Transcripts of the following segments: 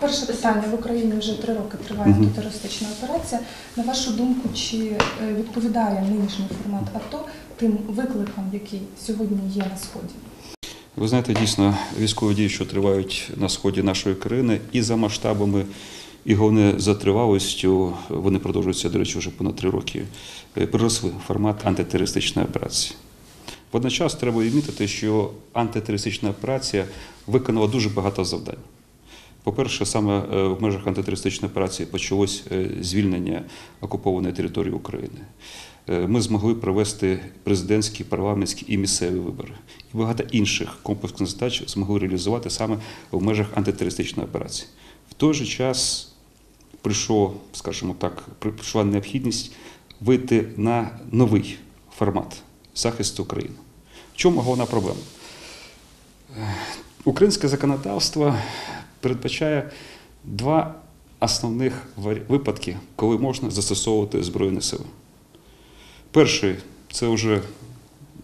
Перше питання. В Україні вже 3 роки триває антитерористична операція. На вашу думку, чи відповідає нинішній формат АТО тим викликам, які сьогодні є на Сході? Ви знаєте, дійсно, військові дії, що тривають на Сході нашої країни, і за масштабами, і головне за тривалістю, вони продовжуються, до речі, вже понад 3 роки, переросли формат антитерористичної операції. Водночас треба відмітити, що антитерористична операція виконала дуже багато завдань. По-перше, саме в межах антитерористичної операції почалось звільнення окупованої території України. Ми змогли провести президентські, парламентські і місцеві вибори. І багато інших комплексних задач змогли реалізувати саме в межах антитерористичної операції. В той же час прийшла необхідність вийти на новий формат захисту України. В чому головна проблема? Українське законодавство передбачає 2 основних випадки, коли можна застосовувати збройні сили. Перший – це вже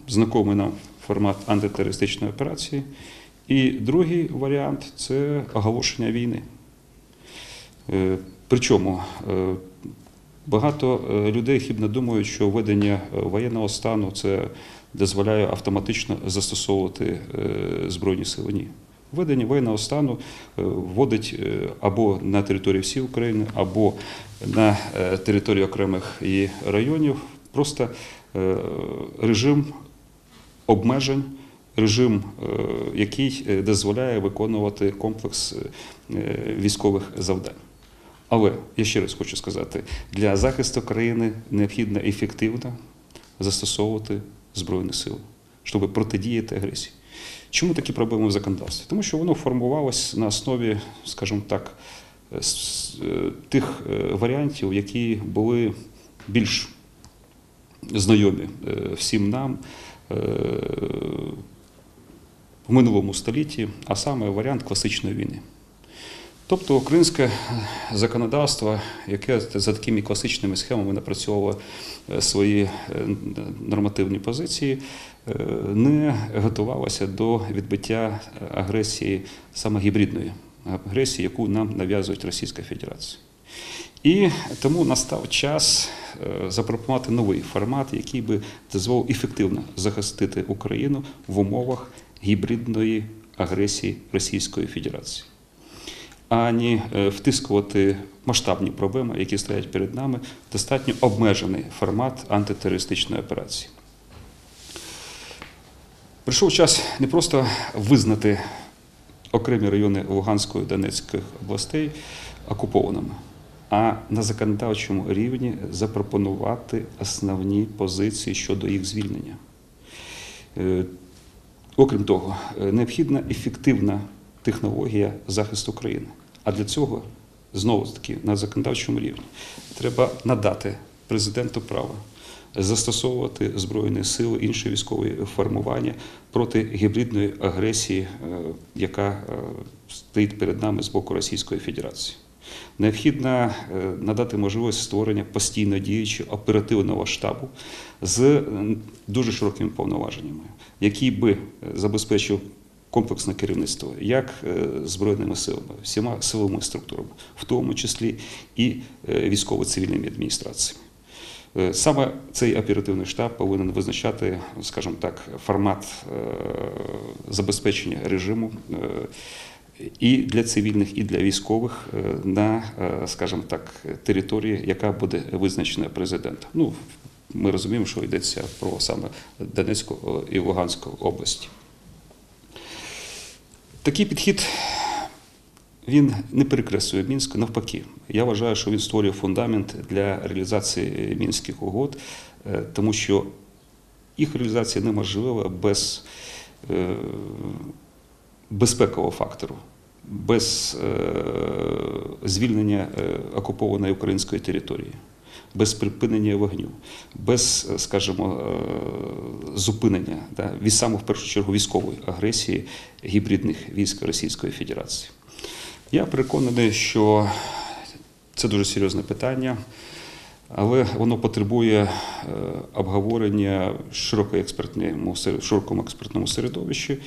знайомий нам формат антитерористичної операції. І другий варіант – це оголошення війни. Причому багато людей хибно думають, що введення воєнного стану це дозволяє автоматично застосовувати збройні сили. Ні. Введення воєнного стану вводить або на території всієї України, або на території окремих її районів просто режим обмежень, режим, який дозволяє виконувати комплекс військових завдань. Але, я ще раз хочу сказати, для захисту країни необхідно ефективно застосовувати збройні сили, щоб протидіяти агресії. Чому такі проблеми в законодавстві? Тому що воно формувалось на основі, скажімо так, тих варіантів, які були більш знайомі всім нам в минулому столітті, а саме варіант класичної війни. Тобто українське законодавство, яке за такими класичними схемами напрацьовувало свої нормативні позиції, не готувалося до відбиття агресії, саме гібридної агресії, яку нам нав'язують Російська Федерація. І тому настав час запропонувати новий формат, який би дозволив ефективно захистити Україну в умовах гібридної агресії Російської Федерації, ані втискувати масштабні проблеми, які стоять перед нами, достатньо обмежений формат антитерористичної операції. Прийшов час не просто визнати окремі райони Луганської і Донецької областей окупованими, а на законодавчому рівні запропонувати основні позиції щодо їх звільнення. Окрім того, необхідна ефективна технологія захисту країни. А для цього, знову ж таки, на законодавчому рівні треба надати президенту право застосовувати збройні сили, інші військові формування проти гібридної агресії, яка стоїть перед нами з боку Російської Федерації. Необхідно надати можливість створення постійно діючого оперативного штабу з дуже широкими повноваженнями, який би забезпечив комплексне керівництво як збройними силами, всіма силовими структурами, в тому числі і військово-цивільними адміністраціями. Саме цей оперативний штаб повинен визначати, скажімо так, формат забезпечення режиму і для цивільних, і для військових на, скажімо так, території, яка буде визначена президентом. Ну, ми розуміємо, що йдеться про саме Донецьку і Луганську області. Такий підхід, він не перекреслює Мінськ, навпаки. Я вважаю, що він створює фундамент для реалізації Мінських угод, тому що їх реалізація неможлива без безпекового фактору, без звільнення окупованої української території, без припинення вогню, без, скажімо, зупинення від саме в першу чергу військової агресії гібридних військ Російської Федерації. Я переконаний, що це дуже серйозне питання, але воно потребує обговорення в широкому експертному середовищі.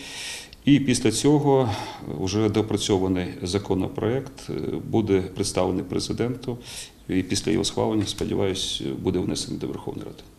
І після цього вже допрацьований законопроект буде представлений президенту, і після його схвалення, сподіваюся, буде внесений до Верховної Ради.